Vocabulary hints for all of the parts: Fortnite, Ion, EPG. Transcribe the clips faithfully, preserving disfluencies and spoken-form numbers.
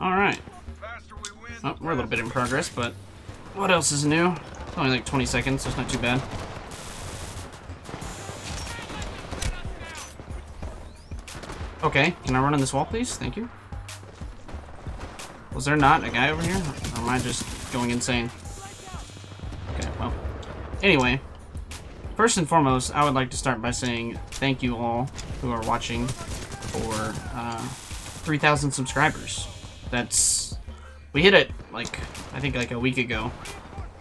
Alright. Oh, we're a little bit in progress, but what else is new? It's only like twenty seconds, so it's not too bad. Okay, can I run on this wall, please? Thank you. Was there not a guy over here? Or am I just going insane? Okay, well. Anyway, first and foremost, I would like to start by saying thank you all who are watching for uh, three thousand subscribers. That's... We hit it, like, I think like a week ago,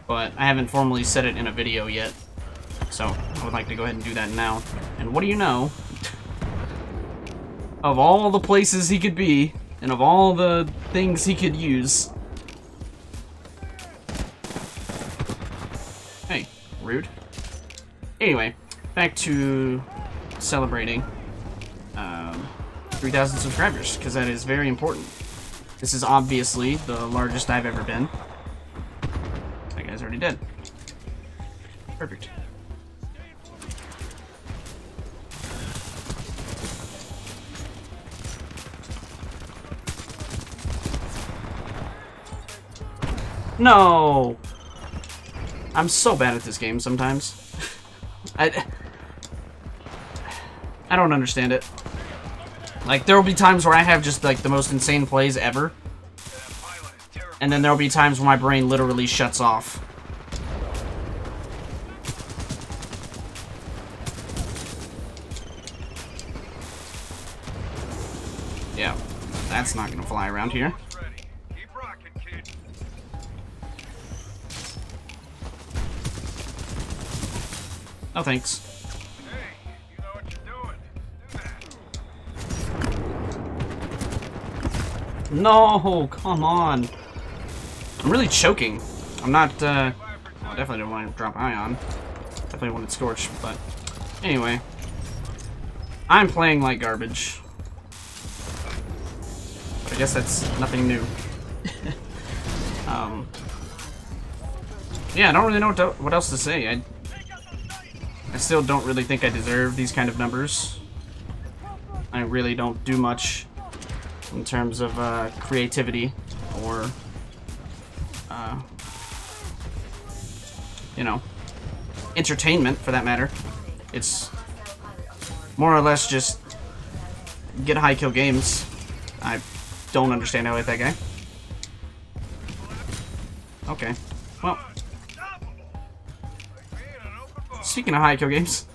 but I haven't formally said it in a video yet, so I would like to go ahead and do that now. And what do you know? Of all the places he could be, and of all the things he could use... Hey, rude. Anyway, back to celebrating um, three thousand subscribers, because that is very important. This is obviously the largest I've ever been. That guy's already dead. Perfect. No! I'm so bad at this game sometimes. I, I don't understand it. Like, there will be times where I have just, like, the most insane plays ever. And then there will be times where my brain literally shuts off. Yeah, that's not gonna fly around here. Oh, thanks. No, come on. I'm really choking. I'm not, uh... Well, I definitely don't want to drop Ion. Definitely wanted Scorch, but... Anyway. I'm playing like garbage. But I guess that's nothing new. um... Yeah, I don't really know what, to, what else to say. I, I still don't really think I deserve these kind of numbers. I really don't do much in terms of uh, creativity or, uh, you know, entertainment, for that matter. It's more or less just get high kill games. I don't understand how I hit that guy. Okay, well. Speaking of high kill games,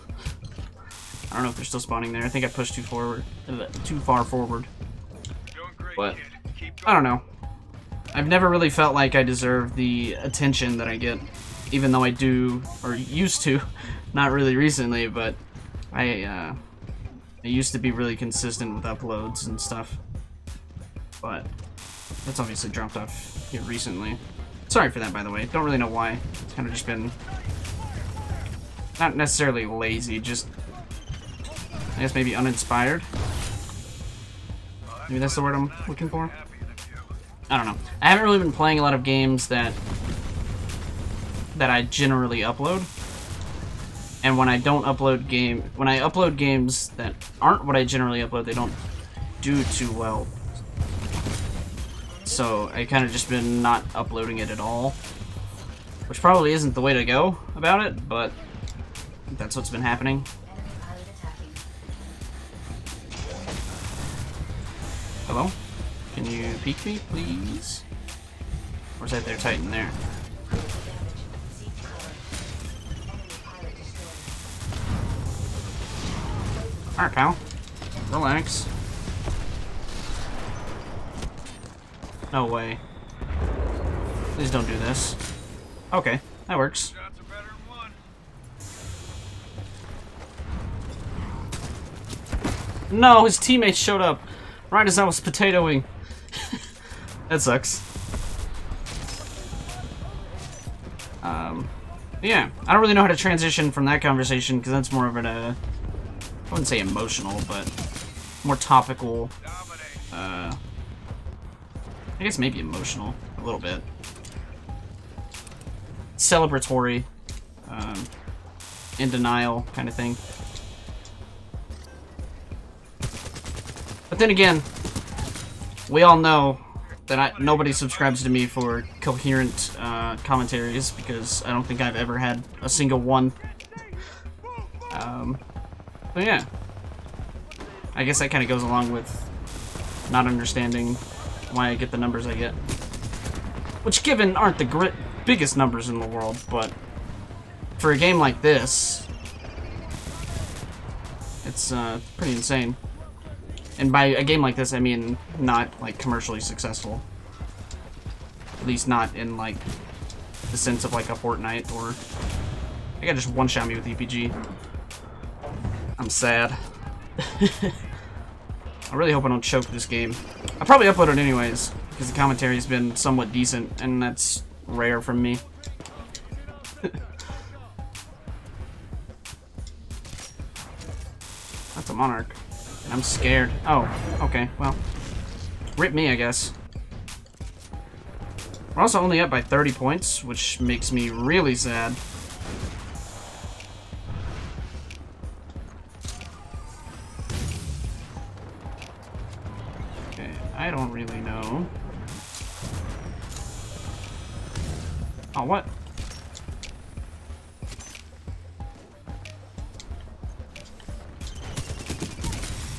I don't know if they're still spawning there. I think I pushed too forward, too far forward. But, I don't know. I've never really felt like I deserve the attention that I get. Even though I do, or used to, not really recently, but I, uh, I used to be really consistent with uploads and stuff. But, that's obviously dropped off here recently. Sorry for that, by the way. Don't really know why. It's kind of just been, not necessarily lazy, just, I guess maybe uninspired. Maybe that's the word I'm looking for? I don't know. I haven't really been playing a lot of games that that I generally upload. And when I don't upload game when I upload games that aren't what I generally upload, they don't do too well. So I kind of just been not uploading it at all. Which probably isn't the way to go about it, but that's what's been happening. Hello? Can you peek me, please? Or is that their Titan there? Alright, pal. Relax. No way. Please don't do this. Okay, that works. No, his teammates showed up right as I was potatoing. That sucks. Um, yeah, I don't really know how to transition from that conversation, because that's more of an, uh, I wouldn't say emotional, but more topical. Uh, I guess maybe emotional, a little bit. Celebratory, um, in denial kind of thing. But then again, we all know that I, nobody subscribes to me for coherent uh, commentaries, because I don't think I've ever had a single one. Um, but yeah, I guess that kind of goes along with not understanding why I get the numbers I get. Which, given, aren't the gr biggest numbers in the world, but for a game like this, it's uh, pretty insane. And by a game like this, I mean not, like, commercially successful. At least not in, like, the sense of, like, a Fortnite or... I gotta just one-shot me with E P G. I'm sad. I really hope I don't choke this game. I'll probably upload it anyways, because the commentary has been somewhat decent, and that's rare from me. That's a monarch. And I'm scared. Oh, okay, well. Rip me, I guess. We're also only up by thirty points, which makes me really sad. Okay, I don't really know. Oh, what?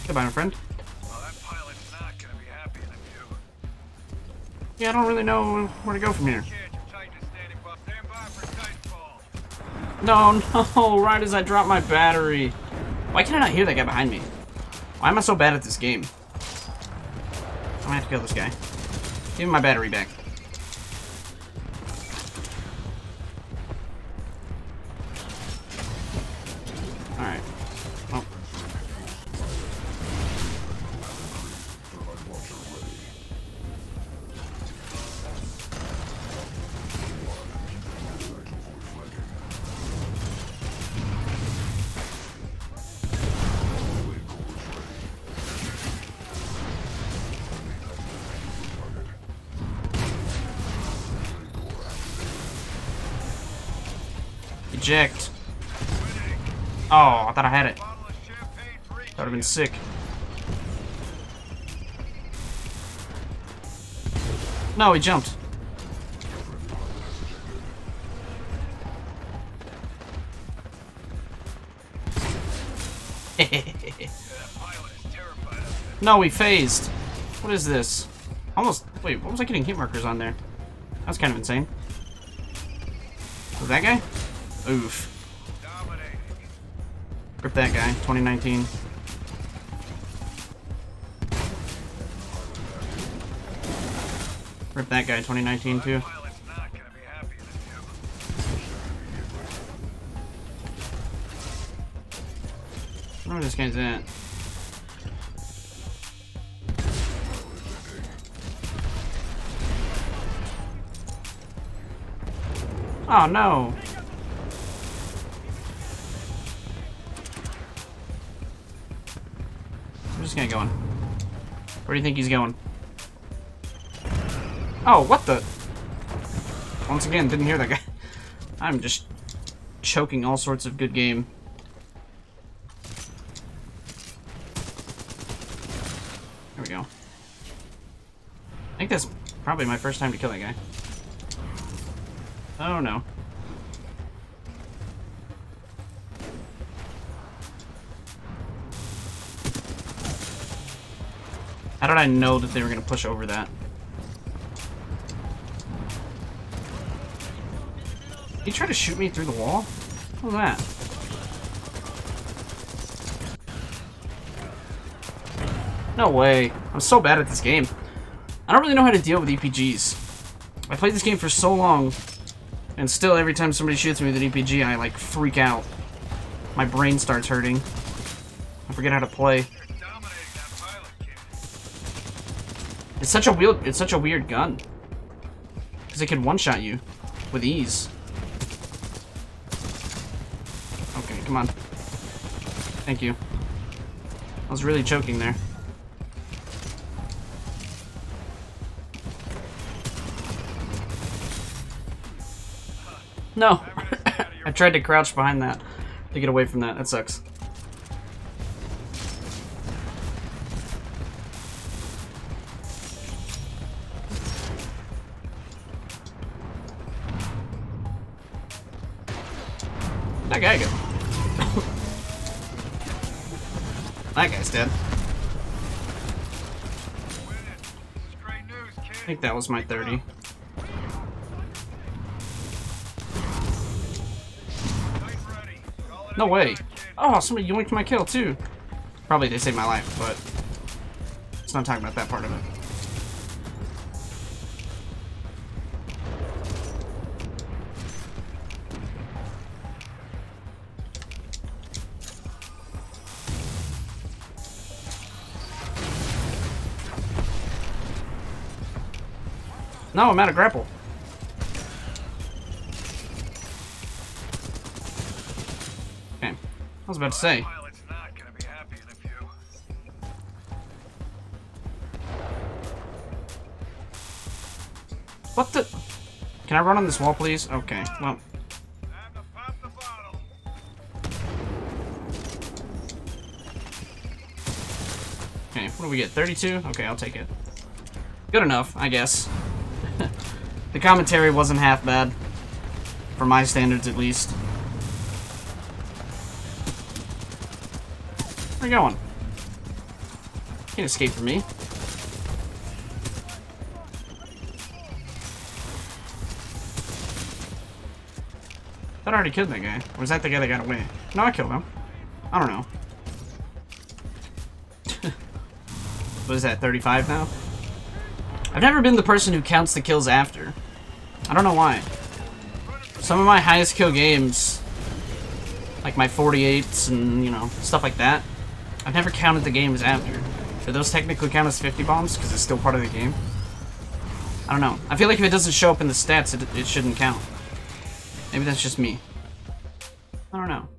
Goodbye, my friend. Well, that pilot's not gonna be happy in a few. Yeah, I don't really know where to go from here. No, no, right as I drop my battery. Why can I not hear that guy behind me? Why am I so bad at this game? I'm gonna have to kill this guy. Give me my battery back. Alright. Oh. Eject. Oh, I thought I had it. That would have been sick. No, he jumped. No, he phased. What is this? Almost. Wait, what was I getting hit markers on there? That's kind of insane. Was that guy? Oof. Grip that guy, twenty nineteen. Rip that guy, twenty nineteen too. Where this guy's at? Oh no! Where's this guy going? Where do you think he's going? Oh, what the? Once again, didn't hear that guy. I'm just choking all sorts of good game. There we go. I think that's probably my first time to kill that guy. Oh no. How did I know that they were going to push over that? He tried to shoot me through the wall? What was that? No way. I'm so bad at this game. I don't really know how to deal with E P Gs. I played this game for so long, and still every time somebody shoots me with an E P G, I like freak out. My brain starts hurting. I forget how to play. It's such a weird, it's such a weird gun, because it can one-shot you with ease. Okay, come on. Thank you. I was really choking there. No, I tried to crouch behind that to get away from that. That sucks. That guy go. That guy's dead. I think that was my thirty. No way. Oh, somebody yoinked my kill too. Probably they saved my life, but it's not talking about that part of it. No, I'm out of grapple. Okay. I was about to say. What the? Can I run on this wall, please? Okay, well. Okay, what do we get? thirty-two? Okay, I'll take it. Good enough, I guess. The commentary wasn't half bad, for my standards at least. Where are you going? You can't escape from me. That already killed that guy. Or was that the guy that got away? No, I killed him. I don't know. What is that, thirty-five now? I've never been the person who counts the kills after. I don't know why. Some of my highest kill games, like my forty-eights and, you know, stuff like that, I've never counted the games after. Do those technically count as fifty bombs? Because it's still part of the game. I don't know. I feel like if it doesn't show up in the stats, it, it shouldn't count. Maybe that's just me. I don't know.